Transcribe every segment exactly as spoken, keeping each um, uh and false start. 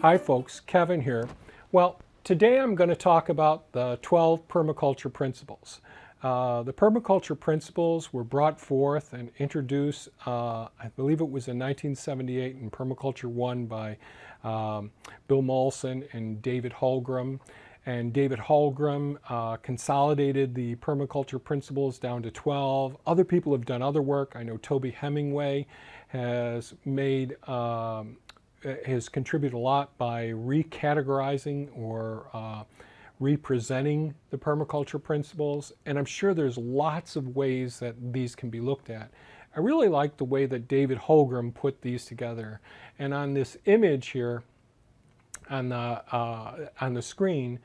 Hi folks, Kevin here. Well, today I'm going to talk about the twelve permaculture principles. Uh, the permaculture principles were brought forth and introduced, uh, I believe it was in nineteen seventy-eight in Permaculture one by um, Bill Mollison and David Holmgren. And David Holmgren uh, consolidated the permaculture principles down to twelve. Other people have done other work. I know Toby Hemingway has made um, has contributed a lot by recategorizing or uh, representing the permaculture principles, and I'm sure there's lots of ways that these can be looked at. I really like the way that David Holmgren put these together, and on this image here on the, uh, on the screen,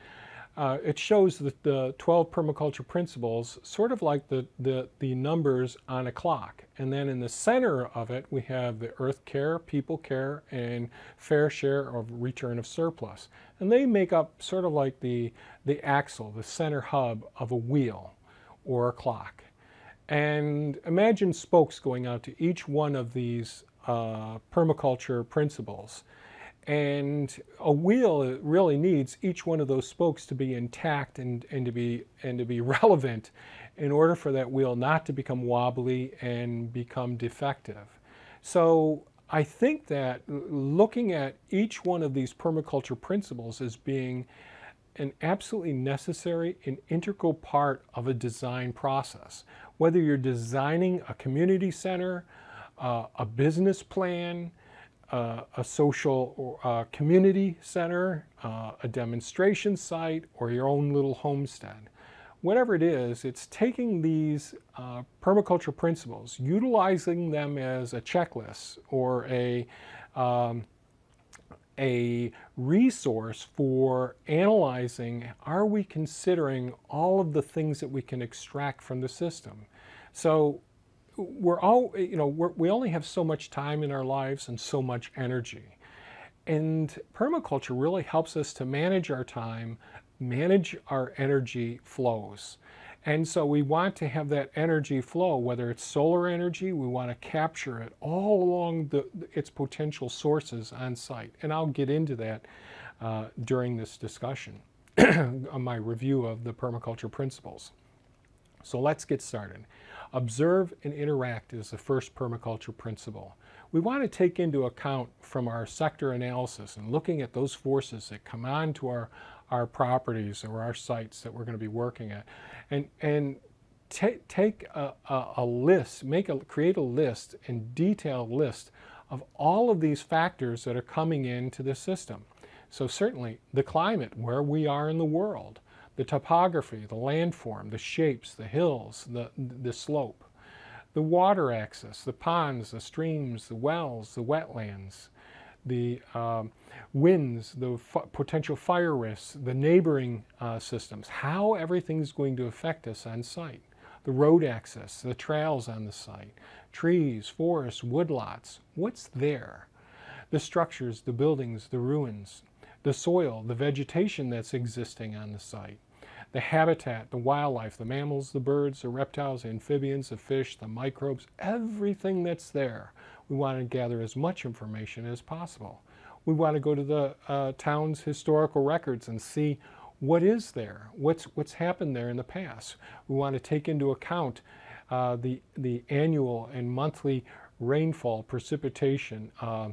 uh, it shows the, the twelve permaculture principles sort of like the, the, the numbers on a clock. And then in the center of it, we have the earth care, people care, and fair share of return of surplus. And they make up sort of like the, the axle, the center hub of a wheel or a clock. And imagine spokes going out to each one of these uh, permaculture principles. And a wheel really needs each one of those spokes to be intact and, and, to be, and to be relevant in order for that wheel not to become wobbly and become defective. So I think that looking at each one of these permaculture principles as being an absolutely necessary and integral part of a design process, whether you're designing a community center, uh, a business plan, Uh, a social or uh, community center, uh, a demonstration site, or your own little homestead. Whatever it is, it's taking these uh, permaculture principles, utilizing them as a checklist or a, um, a resource for analyzing, are we considering all of the things that we can extract from the system? So we're all, you know, we're, we only have so much time in our lives and so much energy. And permaculture really helps us to manage our time, manage our energy flows. And so we want to have that energy flow, whether it's solar energy, we want to capture it all along the, its potential sources on site. And I'll get into that uh, during this discussion on my review of the permaculture principles. So let's get started. Observe and interact is the first permaculture principle. We want to take into account from our sector analysis and looking at those forces that come on to our, our properties or our sites that we're going to be working at. And, and take a, a, a list, make a, create a list and detailed list of all of these factors that are coming into the system. So certainly the climate, where we are in the world, the topography, the landform, the shapes, the hills, the, the slope, the water access, the ponds, the streams, the wells, the wetlands, the um, winds, the f potential fire risks, the neighboring uh, systems, how everything's going to affect us on site, the road access, the trails on the site, trees, forests, woodlots, what's there, the structures, the buildings, the ruins, the soil, the vegetation that's existing on the site, the habitat, the wildlife, the mammals, the birds, the reptiles, the amphibians, the fish, the microbes, everything that's there. We want to gather as much information as possible. We want to go to the uh, town's historical records and see what is there, what's, what's happened there in the past. We want to take into account uh, the, the annual and monthly rainfall, precipitation, uh,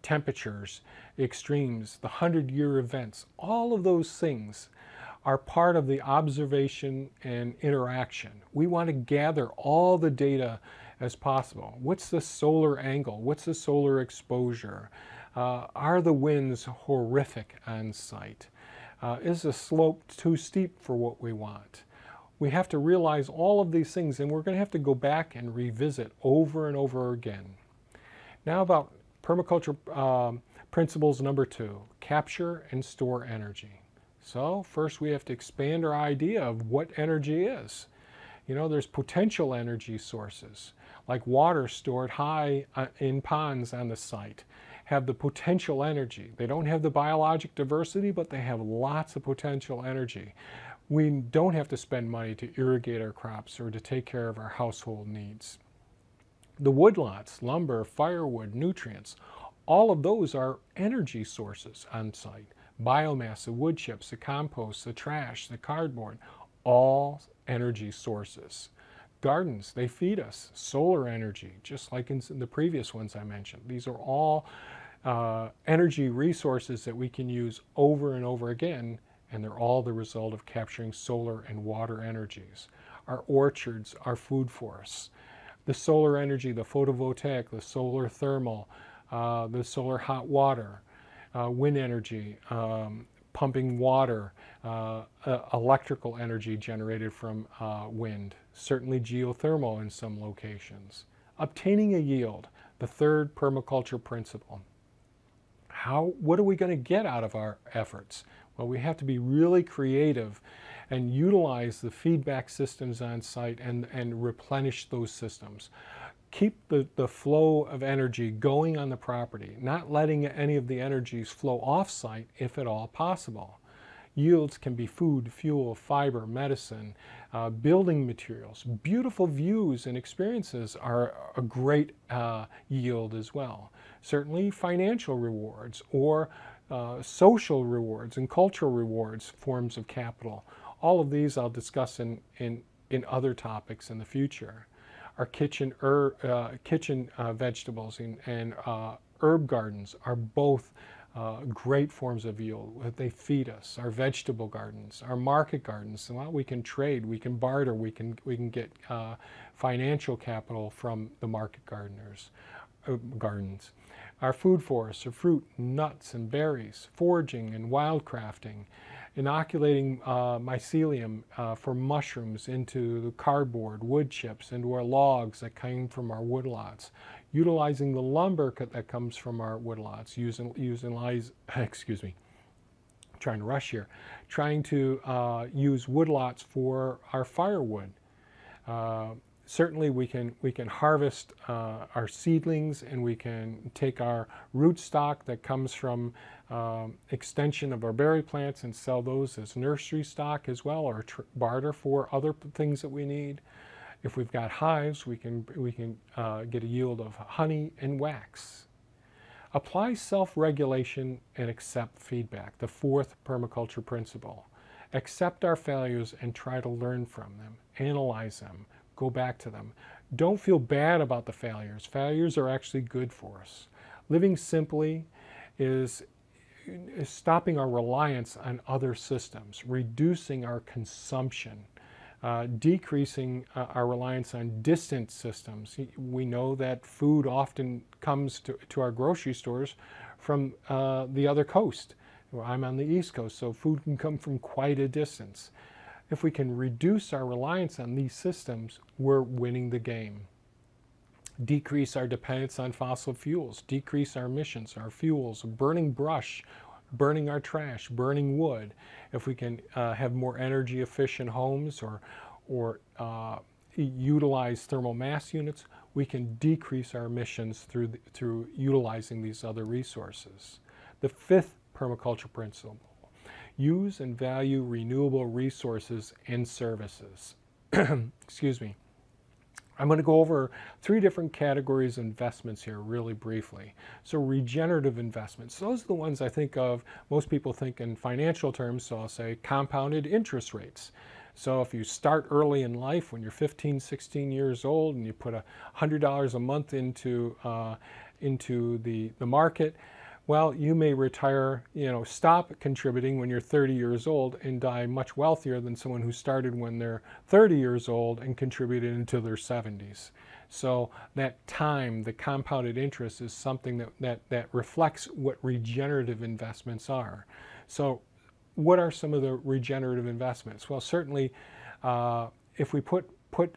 temperatures, extremes, the hundred-year events, all of those things are part of the observation and interaction. We want to gather all the data as possible. What's the solar angle? What's the solar exposure? Uh, are the winds horrific on site? Uh, is the slope too steep for what we want? We have to realize all of these things, and we're going to have to go back and revisit over and over again. Now about permaculture um, principles number two, capture and store energy. So first we have to expand our idea of what energy is. You know, there's potential energy sources, like water stored high uh, in ponds on the site, have the potential energy. They don't have the biologic diversity, but they have lots of potential energy. We don't have to spend money to irrigate our crops or to take care of our household needs. The woodlots, lumber, firewood, nutrients, All of those are energy sources on site. Biomass, the wood chips, the compost, the trash, the cardboard, all energy sources. Gardens, they feed us solar energy, just like in the previous ones I mentioned. These are all uh, energy resources that we can use over and over again, and they're all the result of capturing solar and water energies. Our orchards, our food forests, the solar energy, the photovoltaic, the solar thermal, uh, the solar hot water, Uh, wind energy, um, pumping water, uh, uh, electrical energy generated from uh, wind, certainly geothermal in some locations. Obtaining a yield, the third permaculture principle. How, what are we going to get out of our efforts? Well, we have to be really creative and utilize the feedback systems on site and, and replenish those systems. Keep the, the flow of energy going on the property, not letting any of the energies flow off-site if at all possible. Yields can be food, fuel, fiber, medicine, uh, building materials. Beautiful views and experiences are a great uh, yield as well. Certainly financial rewards or uh, social rewards and cultural rewards, forms of capital. All of these I'll discuss in, in, in other topics in the future. Our kitchen, er, uh, kitchen uh, vegetables and, and uh, herb gardens are both uh, great forms of yield. They feed us. Our vegetable gardens, our market gardens. Well, we can trade, we can barter, we can, we can get uh, financial capital from the market gardeners, uh, gardens. Our food forests are fruit, nuts, and berries, foraging and wildcrafting, inoculating uh, mycelium uh, for mushrooms into the cardboard, wood chips, into our logs that came from our woodlots, utilizing the lumber that comes from our woodlots, using, using lies, excuse me, I'm trying to rush here, trying to uh, use woodlots for our firewood. Uh, Certainly we can, we can harvest uh, our seedlings, and we can take our rootstock that comes from um, extension of our berry plants and sell those as nursery stock as well, or tr barter for other things that we need. If we've got hives, we can, we can uh, get a yield of honey and wax. Apply self-regulation and accept feedback, the fourth permaculture principle. Accept our failures and try to learn from them, analyze them. Go back to them. Don't feel bad about the failures. Failures are actually good for us. Living simply is, is stopping our reliance on other systems, reducing our consumption, uh, decreasing uh, our reliance on distant systems. We know that food often comes to, to our grocery stores from uh, the other coast. Well, I'm on the East Coast, so food can come from quite a distance. If we can reduce our reliance on these systems, we're winning the game. Decrease our dependence on fossil fuels, decrease our emissions, our fuels, burning brush, burning our trash, burning wood. If we can uh, have more energy efficient homes or, or uh, utilize thermal mass units, we can decrease our emissions through, the, through utilizing these other resources. The fifth permaculture principle. Use and value renewable resources and services. Excuse me. I'm going to go over three different categories of investments here really briefly. So regenerative investments, those are the ones I think of, most people think in financial terms, so I'll say compounded interest rates. So if you start early in life when you're fifteen, sixteen years old and you put one hundred dollars a month into, uh, into the, the market, well, you may retire, you know, stop contributing when you're thirty years old and die much wealthier than someone who started when they're thirty years old and contributed into their seventies. So that time, the compounded interest, is something that, that, that reflects what regenerative investments are. So what are some of the regenerative investments? Well, certainly uh, if we put, put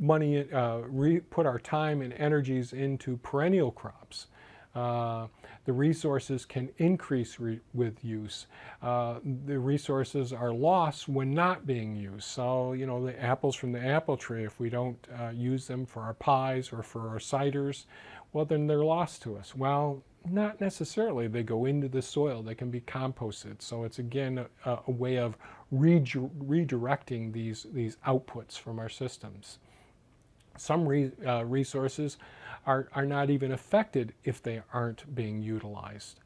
money, uh, re put our time and energies into perennial crops, Uh, the resources can increase re with use. Uh, the resources are lost when not being used. So, you know, the apples from the apple tree, if we don't uh, use them for our pies or for our ciders, well, then they're lost to us. Well, not necessarily. They go into the soil. They can be composted. So it's, again, a, a way of redu redirecting these, these outputs from our systems. Some re uh, resources are, are not even affected if they aren't being utilized.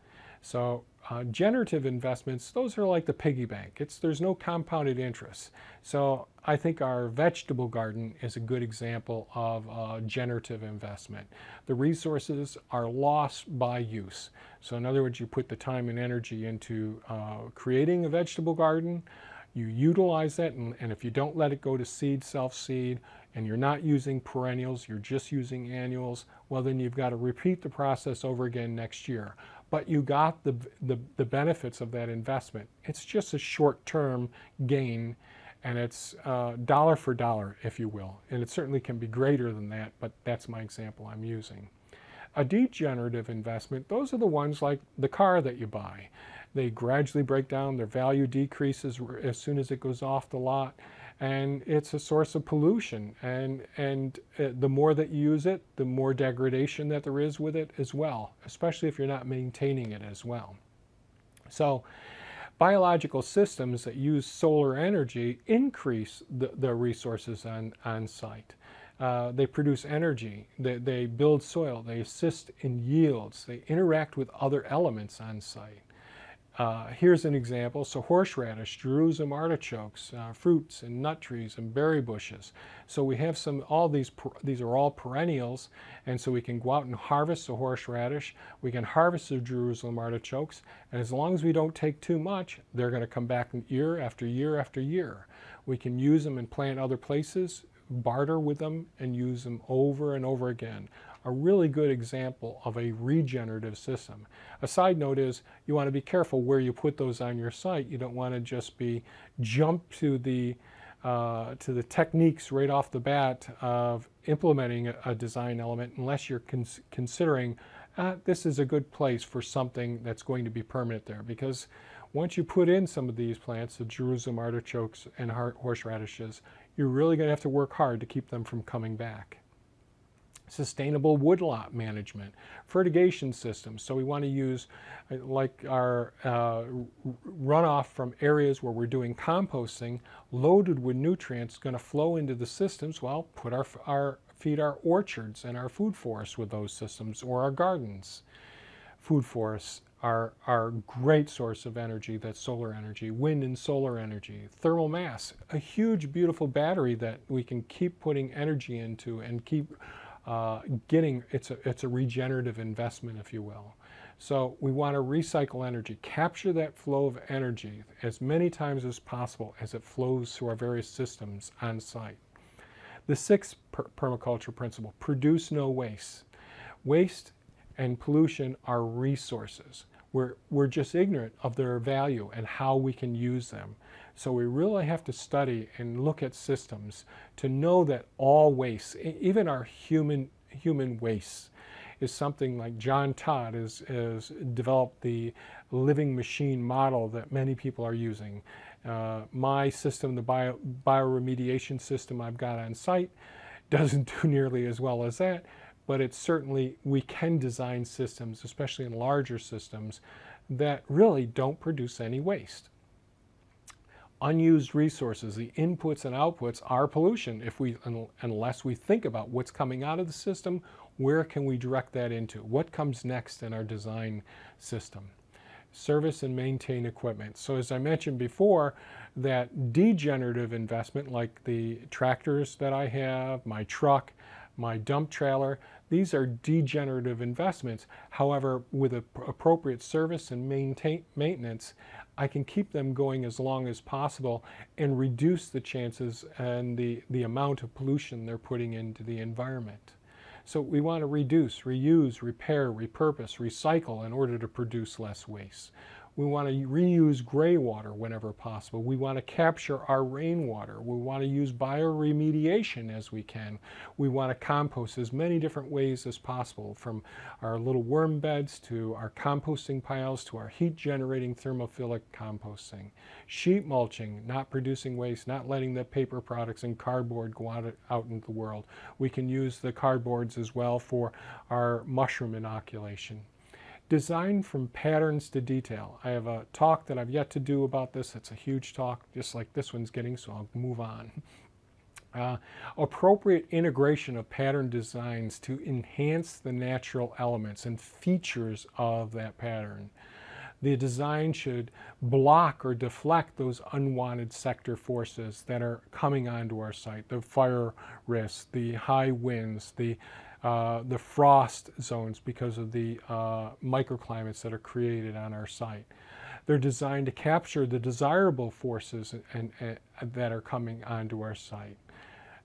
So uh, generative investments, those are like the piggy bank. It's, there's no compounded interest. So I think our vegetable garden is a good example of a generative investment. The resources are lost by use. So in other words, you put the time and energy into uh, creating a vegetable garden, you utilize it, and, and if you don't let it go to seed, self-seed, and you're not using perennials, you're just using annuals, well then you've got to repeat the process over again next year. But you got the, the, the benefits of that investment. It's just a short-term gain, and it's uh, dollar for dollar, if you will. And it certainly can be greater than that, but that's my example I'm using. A degenerative investment, those are the ones like the car that you buy. They gradually break down, their value decreases as soon as it goes off the lot, and it's a source of pollution. And, and uh, the more that you use it, the more degradation that there is with it as well, especially if you're not maintaining it as well. So biological systems that use solar energy increase the, the resources on, on site. Uh, they produce energy, they, they build soil, they assist in yields, they interact with other elements on site. Uh, here's an example. So horseradish, Jerusalem artichokes, uh, fruits and nut trees and berry bushes. So we have some, all these, these are all perennials, and so we can go out and harvest the horseradish, we can harvest the Jerusalem artichokes, and as long as we don't take too much, they're going to come back year after year after year. We can use them and plant other places, barter with them, and use them over and over again. A really good example of a regenerative system. A side note is you want to be careful where you put those on your site. You don't want to just be jump to the uh, to the techniques right off the bat of implementing a, a design element unless you're cons considering uh, this is a good place for something that's going to be permanent there, because once you put in some of these plants, the Jerusalem artichokes and horseradishes, you're really going to have to work hard to keep them from coming back. Sustainable woodlot management, fertigation systems. So we want to use like our uh, runoff from areas where we're doing composting, loaded with nutrients, going to flow into the systems. Well, put our, our feed our orchards and our food forests with those systems, or our gardens. Food forests are are great source of energy. That's solar energy, wind and solar energy, thermal mass, a huge beautiful battery that we can keep putting energy into and keep Uh, getting, it's a, it's a regenerative investment, if you will. So we want to recycle energy, capture that flow of energy as many times as possible as it flows through our various systems on site. The sixth per permaculture principle, produce no waste. Waste and pollution are resources. We're, we're just ignorant of their value and how we can use them. So we really have to study and look at systems to know that all waste, even our human, human waste, is something like John Todd has, has developed the living machine model that many people are using. Uh, my system, the bio, bioremediation system I've got on site, doesn't do nearly as well as that. But it's certainly, we can design systems, especially in larger systems, that really don't produce any waste. Unused resources, the inputs and outputs are pollution if we, unless we think about what's coming out of the system, where can we direct that into? What comes next in our design system? Service and maintain equipment. So as I mentioned before, that degenerative investment like the tractors that I have, my truck, my dump trailer, these are degenerative investments. However, with a appropriate service and maintain, maintenance, I can keep them going as long as possible and reduce the chances and the, the amount of pollution they're putting into the environment. So we want to reduce, reuse, repair, repurpose, recycle in order to produce less waste. We want to reuse gray water whenever possible. We want to capture our rainwater. We want to use bioremediation as we can. We want to compost as many different ways as possible, from our little worm beds to our composting piles to our heat-generating thermophilic composting. Sheet mulching, not producing waste, not letting the paper products and cardboard go out, out into the world. We can use the cardboards as well for our mushroom inoculation. Design from patterns to detail. I have a talk that I've yet to do about this. It's a huge talk, just like this one's getting, so I'll move on. Uh, appropriate integration of pattern designs to enhance the natural elements and features of that pattern. The design should block or deflect those unwanted sector forces that are coming onto our site, the fire risks, the high winds, the, uh, the frost zones because of the uh, microclimates that are created on our site. They're designed to capture the desirable forces and, and, and that are coming onto our site.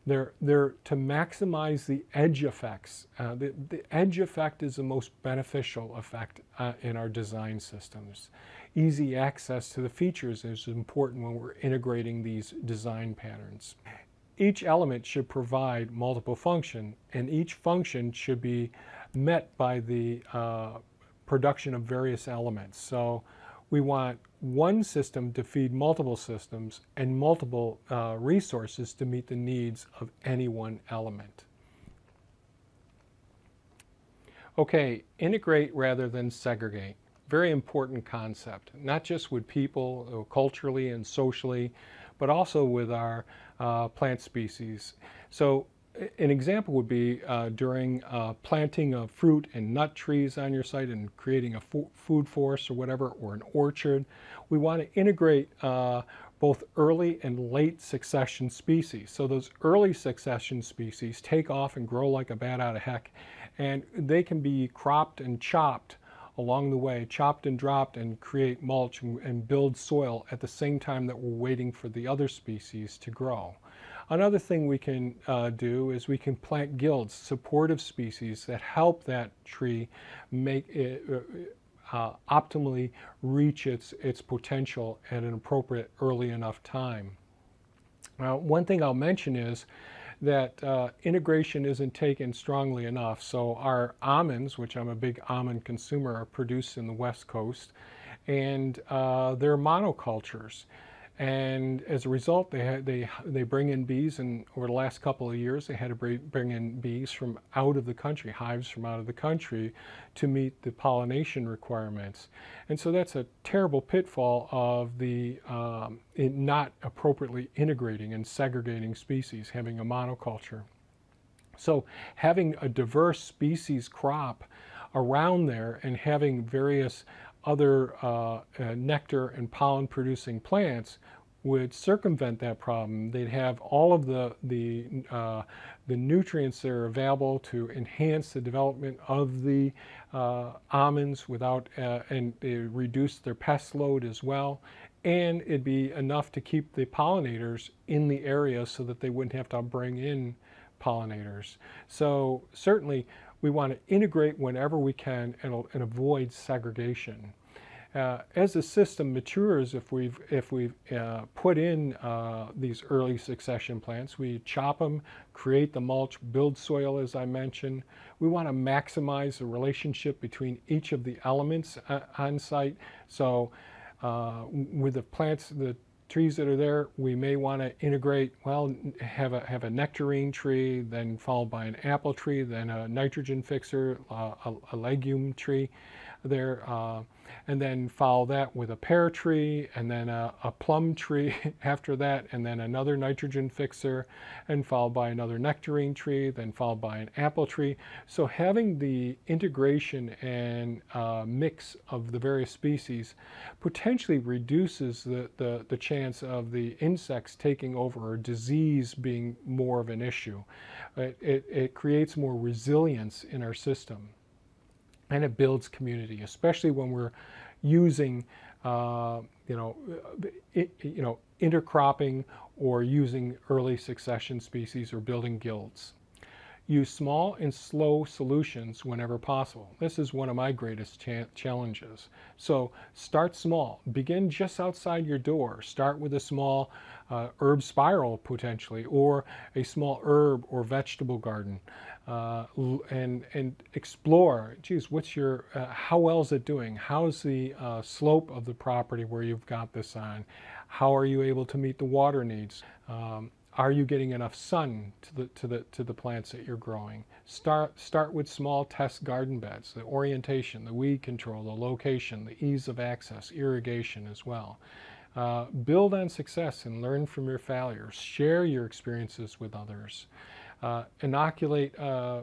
They're, they're to maximize the edge effects. Uh, the, the edge effect is the most beneficial effect uh, in our design systems. Easy access to the features is important when we're integrating these design patterns. Each element should provide multiple function, and each function should be met by the uh, production of various elements. So we want one system to feed multiple systems and multiple uh, resources to meet the needs of any one element. Okay, integrate rather than segregate. Very important concept, not just with people, culturally and socially, but also with our uh, plant species. So an example would be uh, during uh, planting of fruit and nut trees on your site and creating a fo food forest or whatever, or an orchard. We want to integrate uh, both early and late succession species. So those early succession species take off and grow like a bat out of heck, and they can be cropped and chopped along the way, chopped and dropped, and create mulch and, and build soil at the same time that we're waiting for the other species to grow. Another thing we can uh, do is we can plant guilds, supportive species that help that tree make it uh, optimally reach its, its potential at an appropriate early enough time. Now, one thing I'll mention is that uh, integration isn't taken strongly enough. So our almonds, which I'm a big almond consumer, are produced in the West Coast, and uh, they're monocultures. And as a result, they, had, they, they bring in bees, and over the last couple of years, they had to bring in bees from out of the country, hives from out of the country, to meet the pollination requirements. And so that's a terrible pitfall of the um, it not appropriately integrating and segregating species, having a monoculture. So having a diverse species crop around there and having various other uh, uh, nectar and pollen producing plants would circumvent that problem. They'd have all of the, the, uh, the nutrients that are available to enhance the development of the uh, almonds without, uh, and reduce their pest load as well. And it'd be enough to keep the pollinators in the area so that they wouldn't have to bring in pollinators. So certainly, we want to integrate whenever we can and, and avoid segregation. Uh, as the system matures, if we've, if we've uh, put in uh, these early succession plants, we chop them, create the mulch, build soil as I mentioned. We want to maximize the relationship between each of the elements uh, on site. So uh, with the plants, the trees that are there, we may want to integrate, well, have a, have a nectarine tree, then followed by an apple tree, then a nitrogen fixer, uh, a, a legume tree there, uh, and then follow that with a pear tree, and then a, a plum tree after that, and then another nitrogen fixer, and followed by another nectarine tree, then followed by an apple tree. So having the integration and uh, mix of the various species potentially reduces the, the, the chance of the insects taking over or disease being more of an issue. It, it, it creates more resilience in our system, and it builds community, especially when we're using, uh, you know, it, you know, intercropping or using early succession species or building guilds. Use small and slow solutions whenever possible. This is one of my greatest cha challenges. So start small. Begin just outside your door. Start with a small uh, herb spiral potentially, or a small herb or vegetable garden, uh, and and explore. Geez, what's your? Uh, how well is it doing? How's the uh, slope of the property where you've got this on? How are you able to meet the water needs? Um, Are you getting enough sun to the, to the, to the plants that you're growing? Start, start with small test garden beds, the orientation, the weed control, the location, the ease of access, irrigation as well. Uh, build on success and learn from your failures. Share your experiences with others. Uh, inoculate uh,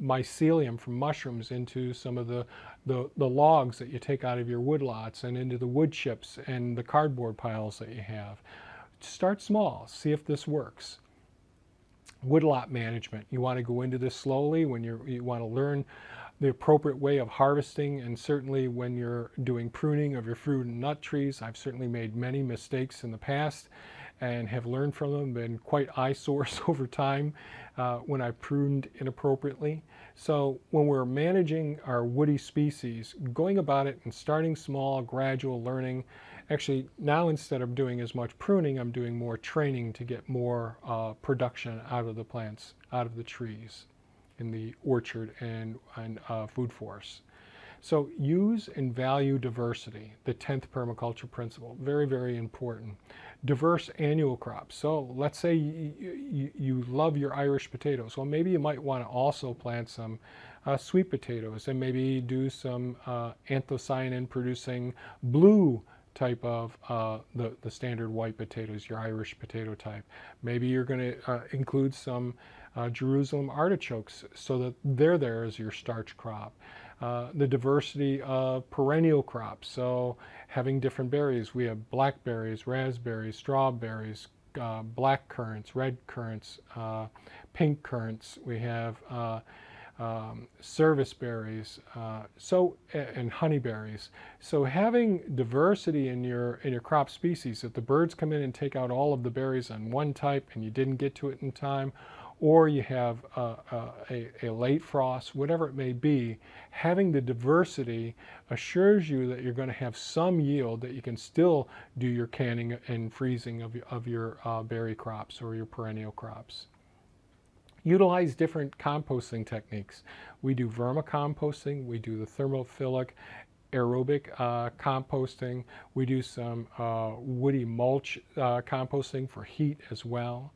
mycelium from mushrooms into some of the, the, the logs that you take out of your woodlots and into the wood chips and the cardboard piles that you have. Start small. See if this works. Woodlot management. You want to go into this slowly when you're, you want to learn the appropriate way of harvesting, and certainly when you're doing pruning of your fruit and nut trees. I've certainly made many mistakes in the past and have learned from them, been quite eyesores over time uh, when I pruned inappropriately. So when we're managing our woody species, going about it and starting small, gradual learning. Actually, now instead of doing as much pruning, I'm doing more training to get more uh, production out of the plants, out of the trees in the orchard and, and uh, food forest. So use and value diversity, the tenth permaculture principle, very, very important. Diverse annual crops. So let's say you, you, you love your Irish potatoes. Well, maybe you might want to also plant some uh, sweet potatoes and maybe do some uh, anthocyanin producing blue type of uh, the, the standard white potatoes, your Irish potato type. Maybe you're going to uh, include some Uh, Jerusalem artichokes so that they're there as your starch crop. Uh, the diversity of perennial crops, so having different berries. We have blackberries, raspberries, strawberries, uh, black currants, red currants, uh, pink currants. We have uh, um, service berries, uh, so, and honeyberries. So having diversity in your, in your crop species, if the birds come in and take out all of the berries on one type and you didn't get to it in time, or you have uh, uh, a, a late frost, whatever it may be, having the diversity assures you that you're going to have some yield, that you can still do your canning and freezing of, of your uh, berry crops or your perennial crops. Utilize different composting techniques. We do vermicomposting, we do the thermophilic aerobic uh, composting, we do some uh, woody mulch uh, composting for heat as well.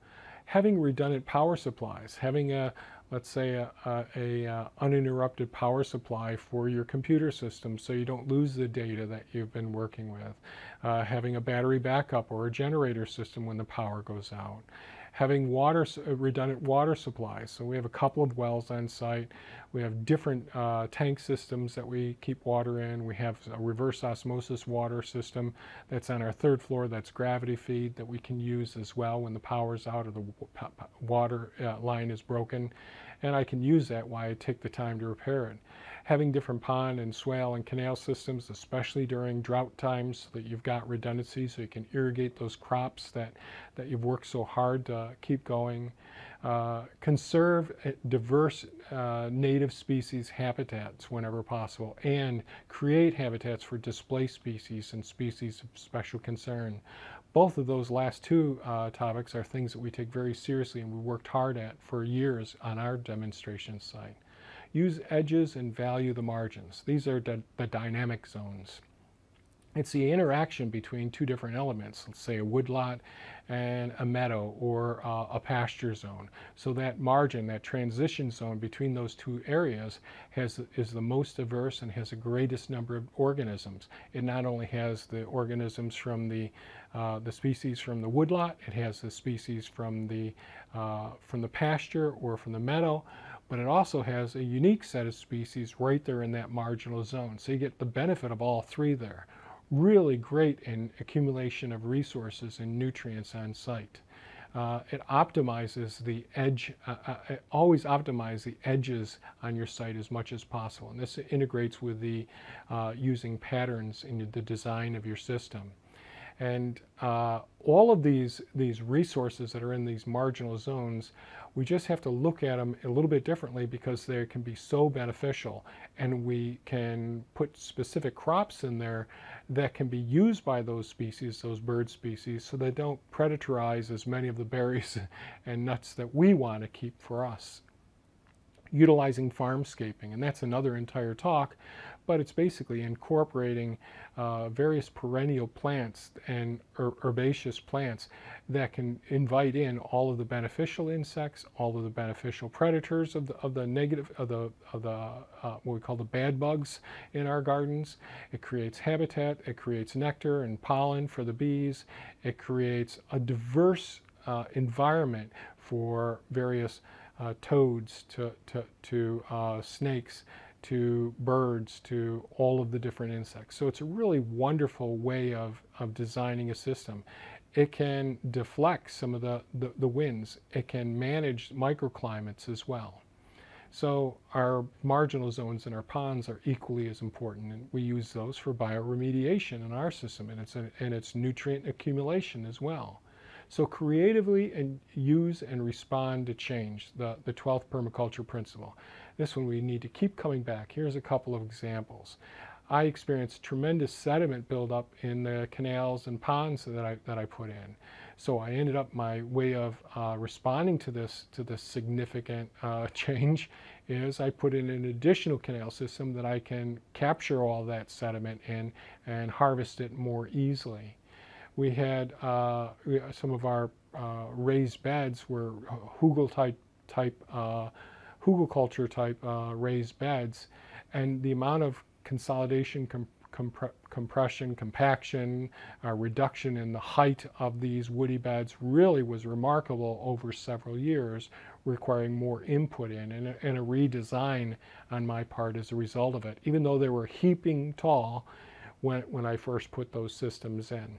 Having redundant power supplies, having a, let's say, a, a, a uninterrupted power supply for your computer system so you don't lose the data that you've been working with. Uh, having a battery backup or a generator system when the power goes out. Having water, redundant water supplies. So we have a couple of wells on site. We have different uh, tank systems that we keep water in. We have a reverse osmosis water system that's on our third floor that's gravity feed that we can use as well when the power's out or the water uh, line is broken. And I can use that while I take the time to repair it. Having different pond and swale and canal systems, especially during drought times, so that you've got redundancy so you can irrigate those crops that, that you've worked so hard to keep going. Uh, conserve diverse uh, native species habitats whenever possible, and create habitats for displaced species and species of special concern. Both of those last two uh, topics are things that we take very seriously and we worked hard at for years on our demonstration site. Use edges and value the margins. These are the, the dynamic zones. It's the interaction between two different elements, let's say a woodlot and a meadow or uh, a pasture zone. So that margin, that transition zone between those two areas has, is the most diverse and has the greatest number of organisms. It not only has the organisms from the, uh, the species from the woodlot, it has the species from the, uh, from the pasture or from the meadow, but it also has a unique set of species right there in that marginal zone. So you get the benefit of all three there. Really great in accumulation of resources and nutrients on site. Uh, it optimizes the edge, uh, uh, always optimize the edges on your site as much as possible. And this integrates with the uh, using patterns in the design of your system. And uh, all of these, these resources that are in these marginal zones, we just have to look at them a little bit differently because they can be so beneficial. And we can put specific crops in there that can be used by those species, those bird species, so they don't predatorize as many of the berries and nuts that we want to keep for us. Utilizing farmscaping, and that's another entire talk. but it's basically incorporating uh, various perennial plants and er herbaceous plants that can invite in all of the beneficial insects, all of the beneficial predators of the, of the negative, of the, of the uh, what we call the bad bugs in our gardens. It creates habitat, it creates nectar and pollen for the bees, it creates a diverse uh, environment for various Uh, toads, to, to, to uh, snakes, to birds, to all of the different insects. So it's a really wonderful way of, of designing a system. It can deflect some of the, the, the winds. It can manage microclimates as well. So our marginal zones and our ponds are equally as important, and we use those for bioremediation in our system, and it's, a, and it's nutrient accumulation as well. So creatively and use and respond to change, the, the twelfth permaculture principle. This one we need to keep coming back. Here's a couple of examples. I experienced tremendous sediment buildup in the canals and ponds that I, that I put in. So I ended up, my way of uh, responding to this, to this significant uh, change is I put in an additional canal system that I can capture all that sediment in and harvest it more easily. We had uh, some of our uh, raised beds were hugel type, type uh, hugel culture type uh, raised beds, and the amount of consolidation, com compre compression, compaction, uh, reduction in the height of these woody beds really was remarkable over several years, requiring more input in and a, and a redesign on my part as a result of it, even though they were heaping tall when, when I first put those systems in.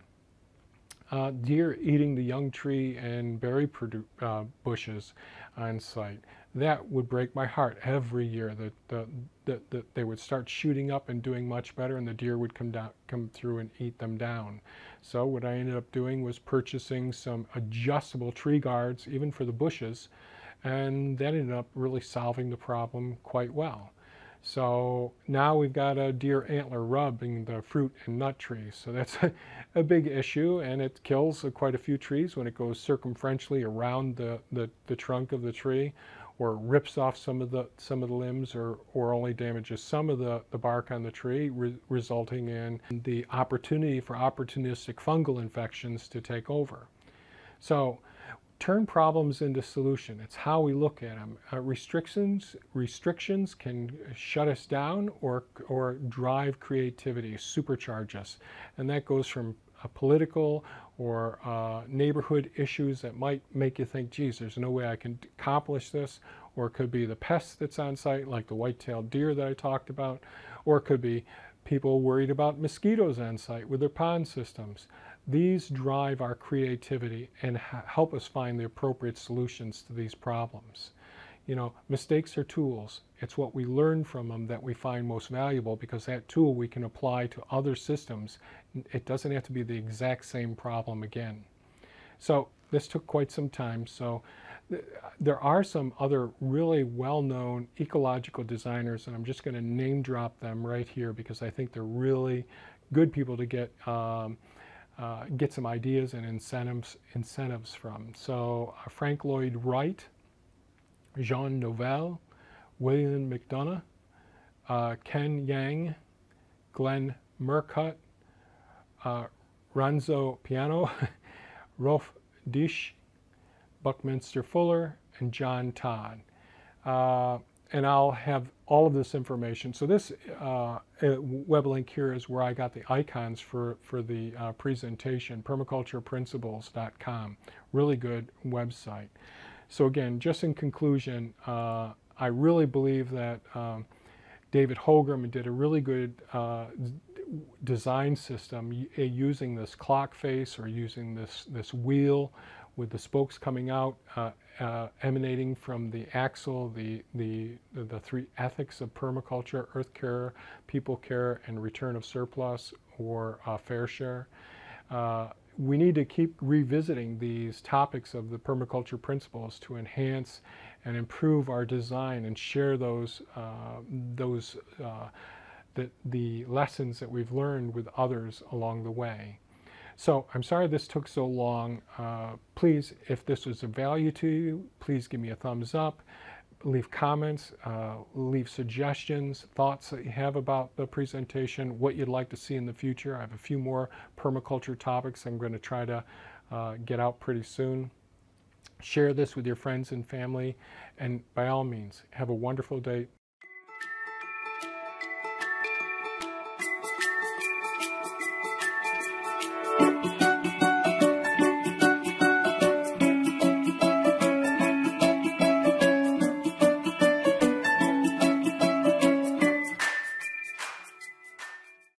Uh, deer eating the young tree and berry produ uh, bushes on site. That would break my heart every year, that the, the, the, they would start shooting up and doing much better, and the deer would come down, come through and eat them down. So what I ended up doing was purchasing some adjustable tree guards, even for the bushes, and that ended up really solving the problem quite well. So now we've got a deer antler rubbing the fruit and nut trees. So that's a, a big issue, and it kills uh, quite a few trees when it goes circumferentially around the, the, the trunk of the tree, or rips off some of the, some of the limbs, or, or only damages some of the, the bark on the tree, re resulting in the opportunity for opportunistic fungal infections to take over. So turn problems into solution. It's how we look at them. Uh, restrictions, restrictions can shut us down or, or drive creativity, supercharge us. And that goes from a political or uh, neighborhood issues that might make you think, geez, there's no way I can accomplish this, or it could be the pest that's on site, like the white-tailed deer that I talked about, or it could be people worried about mosquitoes on site with their pond systems. These drive our creativity and help us find the appropriate solutions to these problems. You know, mistakes are tools. It's what we learn from them that we find most valuable, because that tool we can apply to other systems. It doesn't have to be the exact same problem again. So this took quite some time. So th there are some other really well-known ecological designers, and I'm just going to name drop them right here because I think they're really good people to get um, Uh, get some ideas and incentives, incentives from. So uh, Frank Lloyd Wright, Jean Nouvel, William McDonough, uh, Ken Yang, Glenn Murcutt, uh, Renzo Piano, Rolf Disch, Buckminster Fuller, and John Todd. Uh, and I'll have all of this information. So this uh, web link here is where I got the icons for, for the uh, presentation, permaculture principles dot com. Really good website. So again, just in conclusion, uh, I really believe that um, David Holmgren did a really good uh, design system using this clock face, or using this, this wheel with the spokes coming out, uh, uh, emanating from the axle, the, the, the three ethics of permaculture: earth care, people care, and return of surplus, or uh, fair share. Uh, we need to keep revisiting these topics of the permaculture principles to enhance and improve our design and share those, uh, those uh, the, the lessons that we've learned with others along the way. So I'm sorry this took so long. Uh, please, if this was of value to you, please give me a thumbs up. leave comments, uh, leave suggestions, thoughts that you have about the presentation, what you'd like to see in the future. I have a few more permaculture topics I'm going to try to uh, get out pretty soon. Share this with your friends and family, and by all means, have a wonderful day.